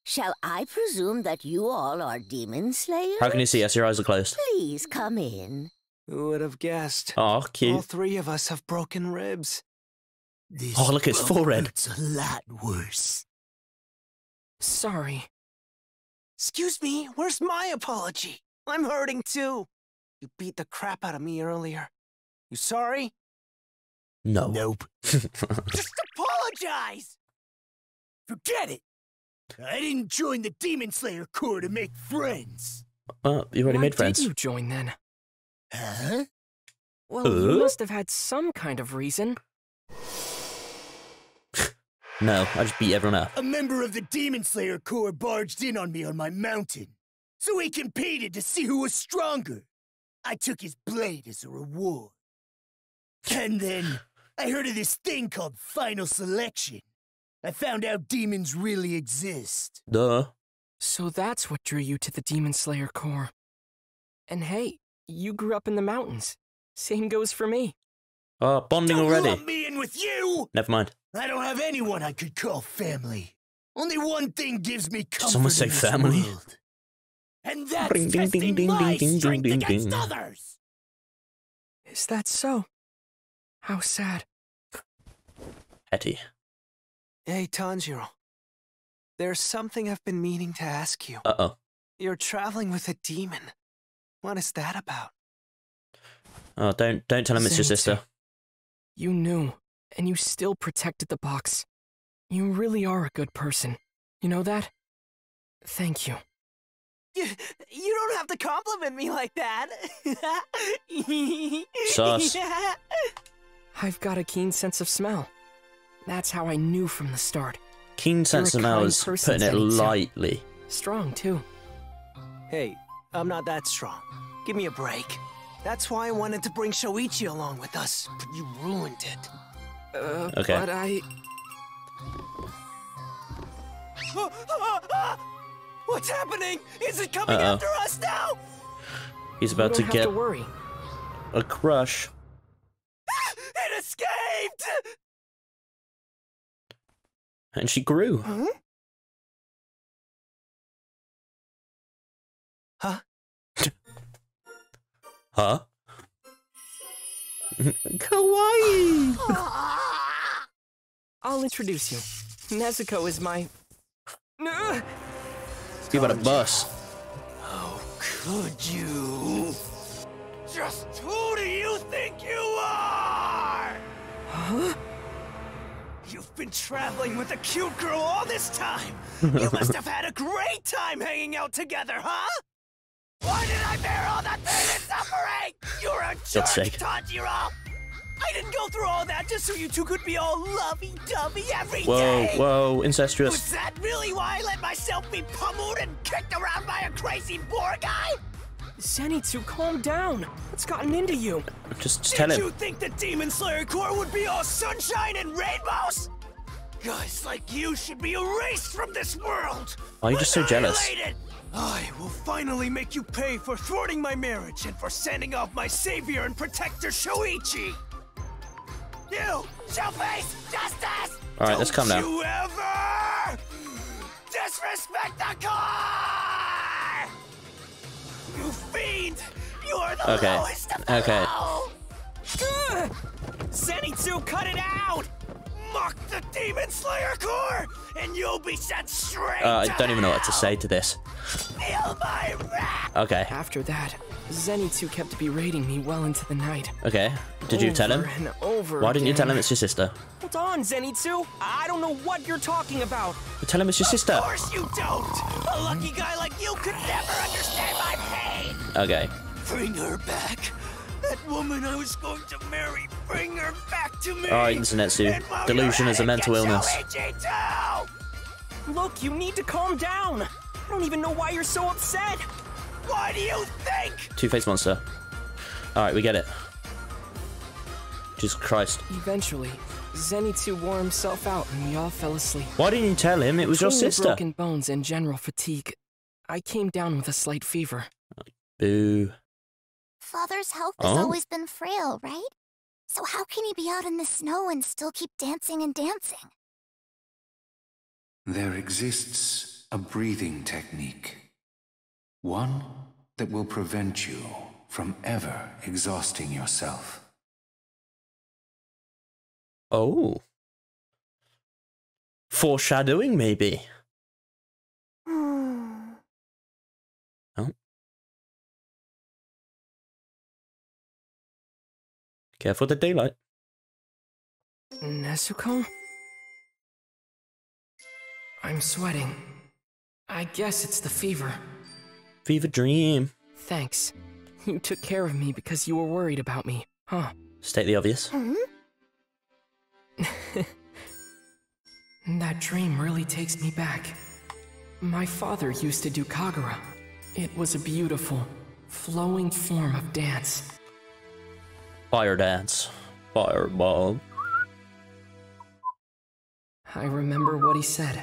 Shall I presume that you all are Demon Slayers? How can you see us? Your eyes are closed. Please come in. Who would have guessed? Oh, cute. All three of us have broken ribs. This oh, look, it's forehead. It's a lot worse. Sorry. Excuse me, where's my apology? I'm hurting too. You beat the crap out of me earlier. You sorry? No. Nope. Just apologize! Forget it! I didn't join the Demon Slayer Corps to make friends. Oh, uh, you already Why made friends. Why did you join then? Huh? Well, uh? you must have had some kind of reason. No, I just beat everyone up. A member of the Demon Slayer Corps barged in on me on my mountain, so we competed to see who was stronger. I took his blade as a reward. And then I heard of this thing called Final Selection. I found out demons really exist. Duh. So that's what drew you to the Demon Slayer Corps. And hey, you grew up in the mountains. Same goes for me. Oh, uh, bonding Don't already. Lump me in with you. Never mind. I don't have anyone I could call family. Only one thing gives me comfort. Someone say in this family. World. And that's ding, ding, testing ding, ding, my ding, strength ding, ding, against ding. others. Is that so? How sad. Eddie. Hey, Tanjiro. There's something I've been meaning to ask you. Uh-oh. You're traveling with a demon. What is that about? Oh, don't don't tell him it's your sister. You knew, and you still protected the box. You really are a good person. You know that? Thank you. You, you don't have to compliment me like that. Sauce. Yeah. I've got a keen sense of smell. That's how I knew from the start. Keen sense of smell is putting it lightly. Strong, too. Hey, I'm not that strong. Give me a break. That's why I wanted to bring Shouichi along with us, but you ruined it. Uh, okay. But I... What's happening? Is it coming Uh-oh. after us now? He's about to get to worry. a crush. Ah! and she grew. Huh? Huh? Huh? Kawaii! I'll introduce you. Nezuko is my... Give it a bus. How could you? Just who do you think you are? Huh? You've been traveling with a cute girl all this time. You must have had a great time hanging out together, huh? Why did I bear all that pain and suffering? You're a jerk, Tanjiro. I didn't go through all that just so you two could be all lovey-dovey every whoa, day. Whoa, whoa, incestuous. Was that really why I let myself be pummeled and kicked around by a crazy boar guy? Zenitsu, calm down. It's gotten into you. Just, just tell him. Did you think the Demon Slayer Corps would be all sunshine and rainbows? Guys like you should be erased from this world. Oh, you're just so jealous. I will finally make you pay for thwarting my marriage and for sending off my savior and protector, Shouichi. You shall face justice. All right, let's come down. Don't you ever disrespect the car! You fiend! You are the okay. lowest of the okay. low. Zenitsu, cut it out! Mock the Demon Slayer Corps, and you'll be set straight. Uh, I don't even know what to say to this. Feel my wrath. Okay. After that, Zenitsu kept berating me well into the night. Okay. Did you over tell him? And over Why didn't again. you tell him it's your sister? Hold on, Zenitsu. I don't know what you're talking about. But tell him it's your of sister. Of course you don't. A lucky guy like you could never understand my pain. Okay. Bring her back. That woman I was going to marry. Bring her back to me. Alright, Zenitsu. Delusion is a mental illness. Look, you need to calm down. I don't even know why you're so upset. Why do you think? Two-faced monster. Alright, we get it. Jesus Christ. Eventually, Zenitsu wore himself out and we all fell asleep. Why didn't you tell him it was Between your sister? The broken bones and general fatigue, I came down with a slight fever. Boo. Father's health oh? has always been frail, right? So how can he be out in the snow and still keep dancing and dancing? There exists a breathing technique. One that will prevent you from ever exhausting yourself. Oh. Foreshadowing, maybe. Hmm. Oh. Careful the daylight. Nezuko? I'm sweating. I guess it's the fever. Fever dream. Thanks. You took care of me because you were worried about me, huh? State the obvious. Mm-hmm. That dream really takes me back. My father used to do Kagura. It was a beautiful, flowing form of dance. Fire dance. Fireball. I remember what he said.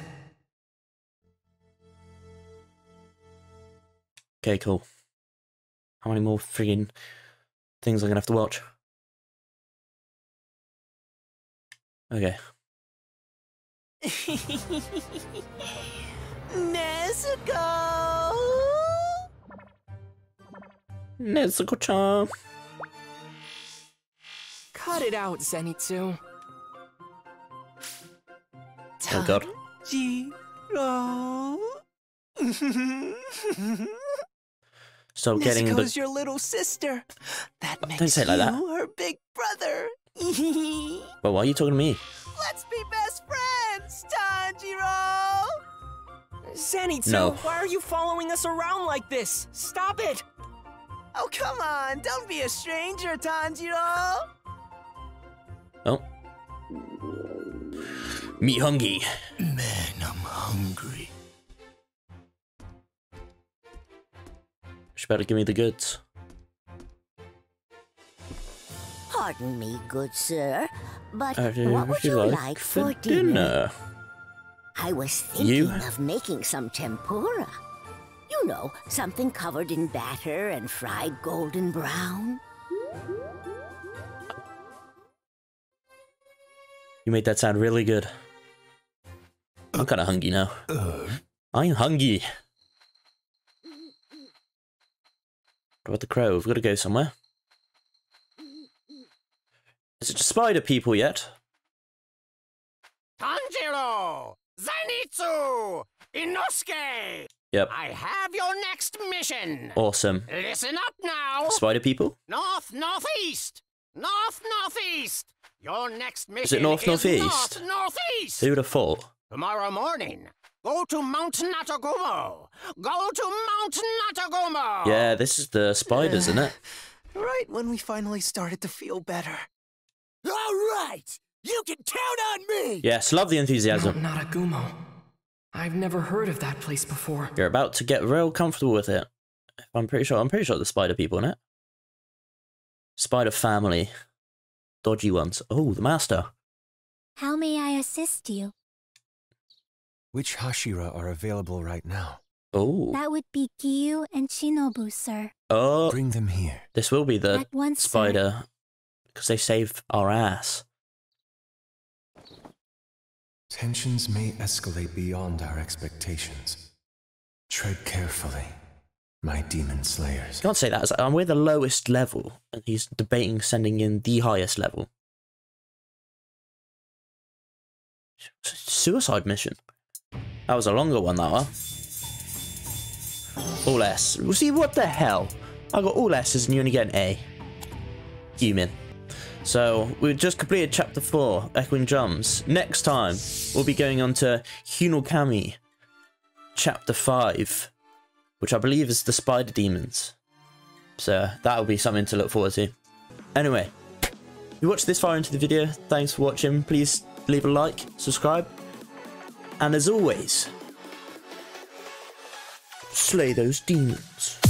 Okay, cool. How many more friggin' things I'm gonna have to watch? Okay. Nezuko! Nezuko-chan! Cut it out, Zenitsu. Oh god. So getting the... your little sister. That oh, makes don't say it like that. You her big brother. But why are you talking to me? Let's be best friends, Tanjiro. Zenitsu, no. Why are you following us around like this? Stop it! Oh come on, don't be a stranger, Tanjiro. Oh. Me hungry. Man, I'm hungry. She better give me the goods. Pardon me, good sir, but what would, would you like, like for dinner? dinner? I was thinking you? of making some tempura. You know, something covered in batter and fried golden brown. You made that sound really good. I'm kind of hungry now. Uh, I'm hungry. What about the crow? We've got to go somewhere. Is it spider people yet? Tanjiro! Zenitsu! Inosuke! Yep. I have your next mission. Awesome. Listen up now. Spider people? North, northeast. North, northeast. Your next mission is north, northeast. North, northeast. Who would have thought? Tomorrow morning, go to Mount Natagumo. Go to Mount Natagumo. Yeah, this is the spiders, uh, isn't it? Right when we finally started to feel better. All right, you can count on me. Yes, love the enthusiasm. Mount Natagumo. I've never heard of that place before. You're about to get real comfortable with it. I'm pretty sure. I'm pretty sure the spider people in it. Spider family. Dodgy ones. Oh, the master. How may I assist you? Which Hashira are available right now? Oh. That would be Giyu and Shinobu, sir. Oh. Bring them here. This will be the once, spider. Because they saved our ass. Tensions may escalate beyond our expectations. Tread carefully, my demon slayers. Can't say that. I'm we're the lowest level, and he's debating sending in the highest level. Suicide mission. That was a longer one, that one. All S. We'll see what the hell. I got all S's and you only get an A. Human. So, we've just completed chapter four, Echoing Drums. Next time, we'll be going on to Hinokami, chapter five, which I believe is the spider demons. So, that'll be something to look forward to. Anyway, if you watched this far into the video, thanks for watching. Please leave a like, subscribe, and as always, slay those demons.